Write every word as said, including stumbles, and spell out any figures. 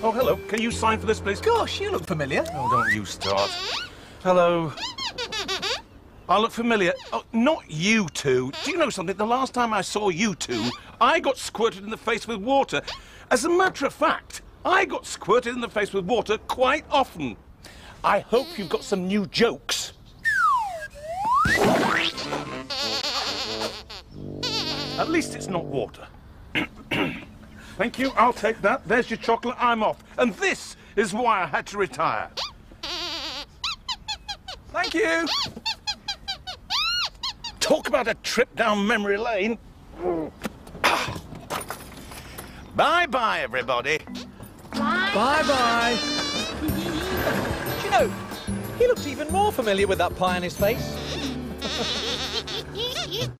Oh, hello. Can you sign for this, please? Gosh, you look familiar. Oh, don't you start. Hello. I look familiar. Oh, not you two. Do you know something? The last time I saw you two, I got squirted in the face with water. As a matter of fact, I got squirted in the face with water quite often. I hope you've got some new jokes. At least it's not water. Thank you, I'll take that. There's your chocolate, I'm off. And this is why I had to retire. Thank you. Talk about a trip down memory lane. Bye-bye, everybody. Bye-bye. Do you know, he looks even more familiar with that pie on his face.